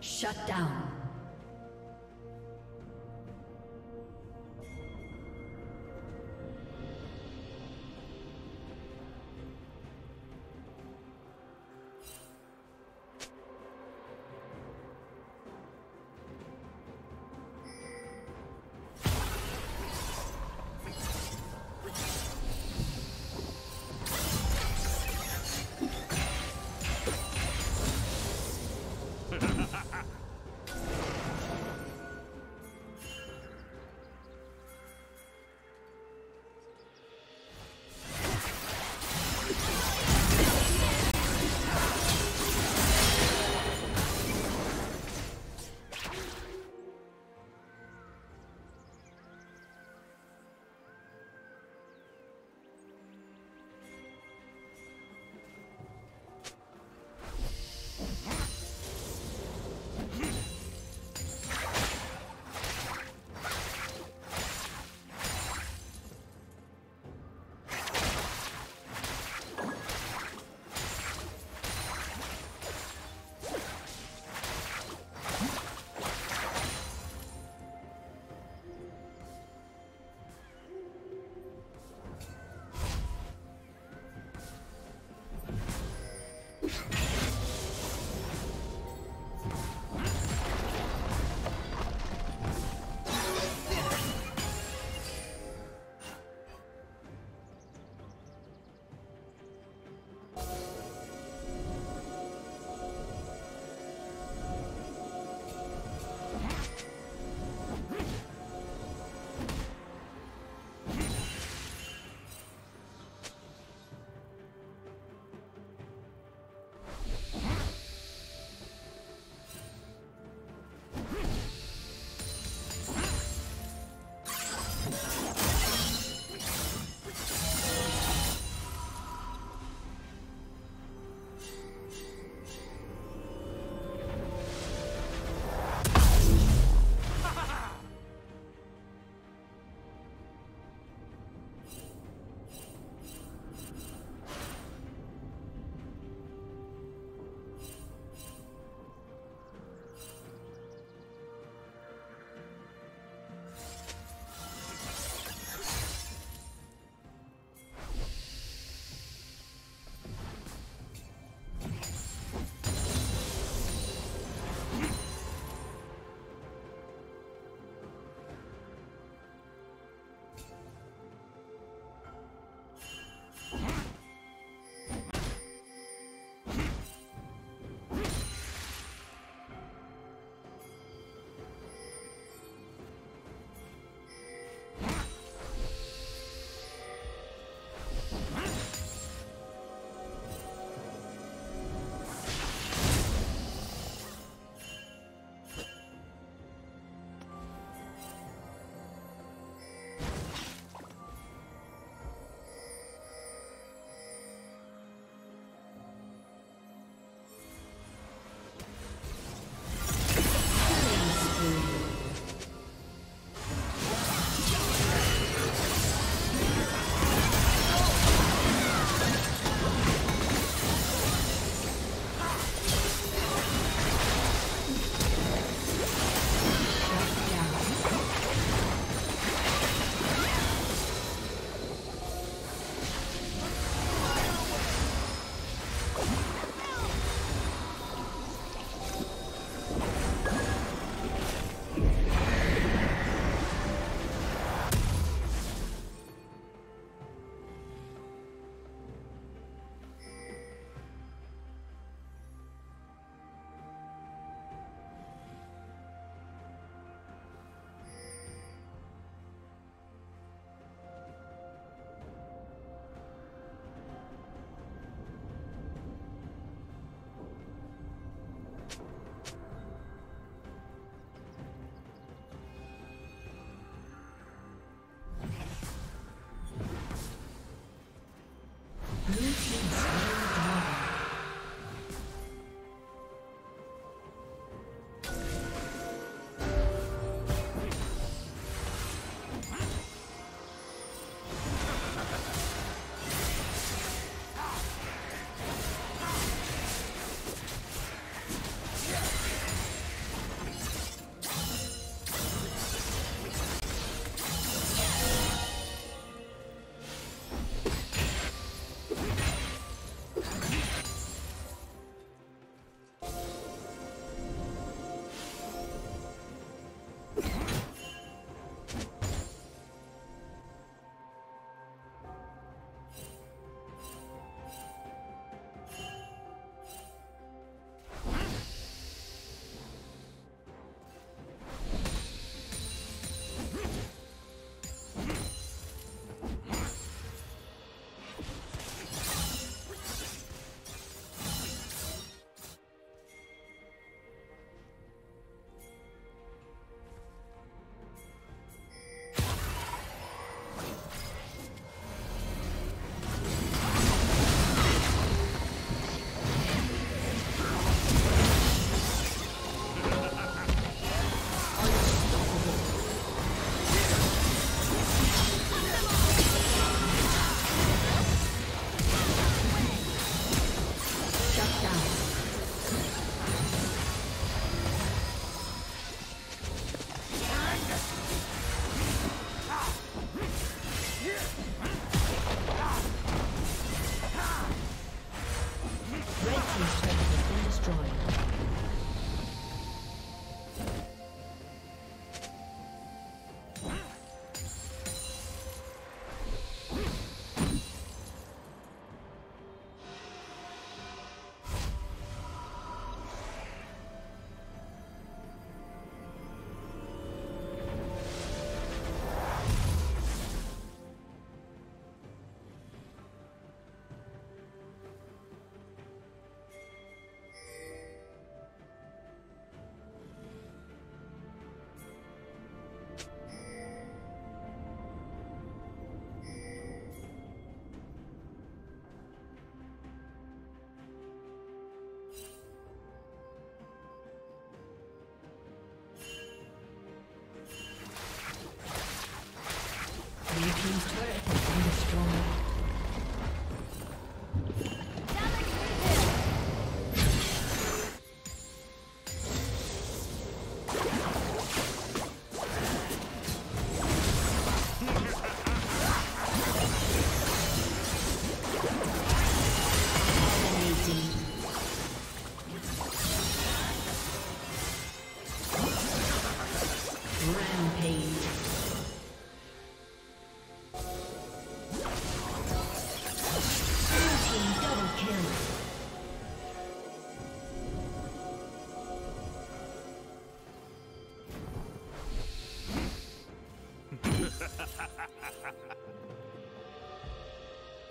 Shut down. Ha ha ha!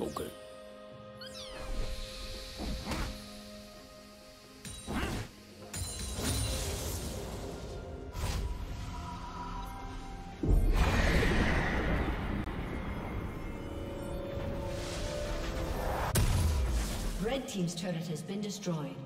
mogul. Red Team's turret has been destroyed.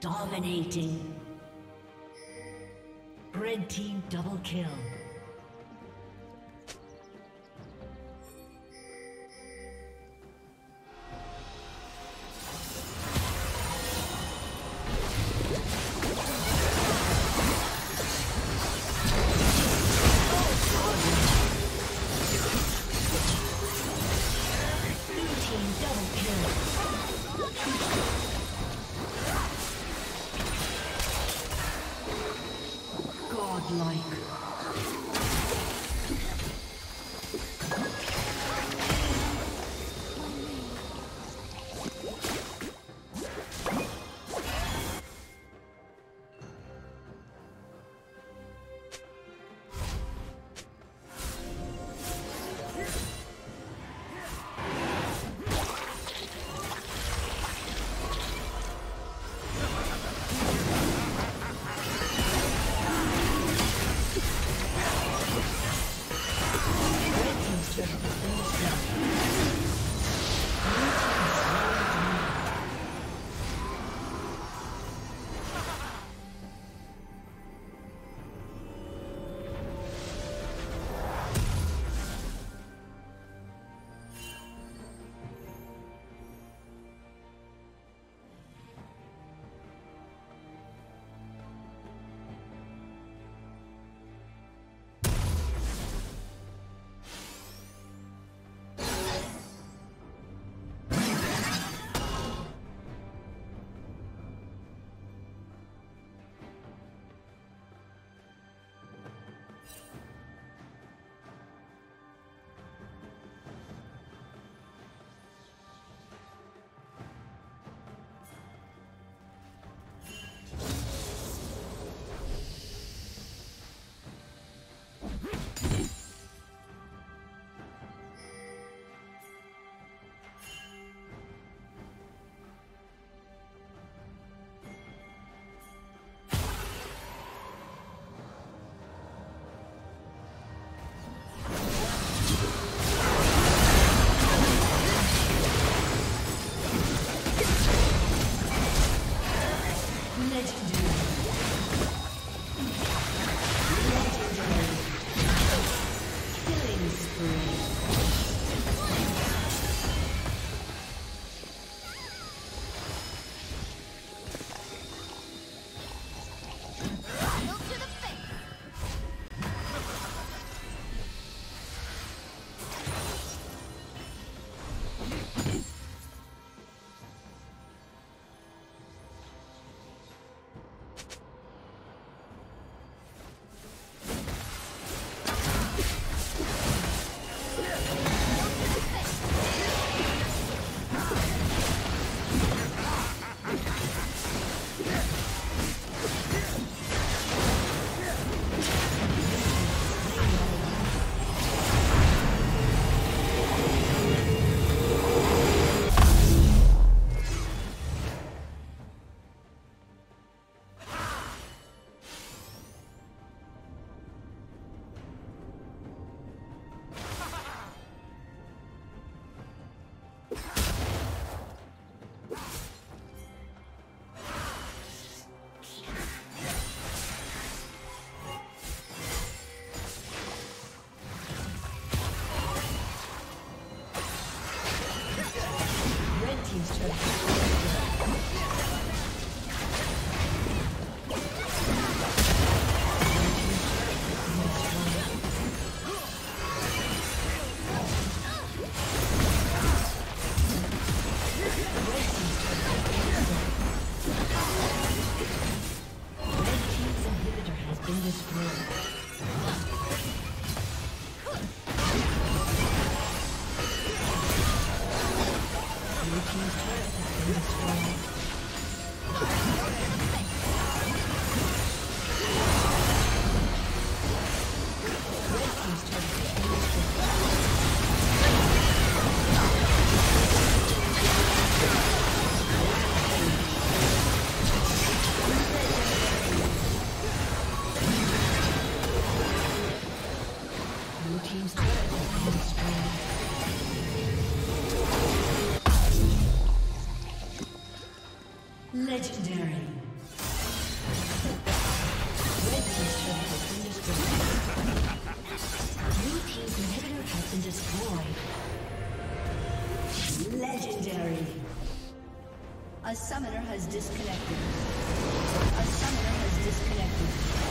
Dominating. Red Team double kill. Red Team's inhibitor has been destroyed. Legendary. Red team's turret has been destroyed. Blue team's inhibitor has been destroyed. Legendary. A summoner has disconnected. A summoner has disconnected.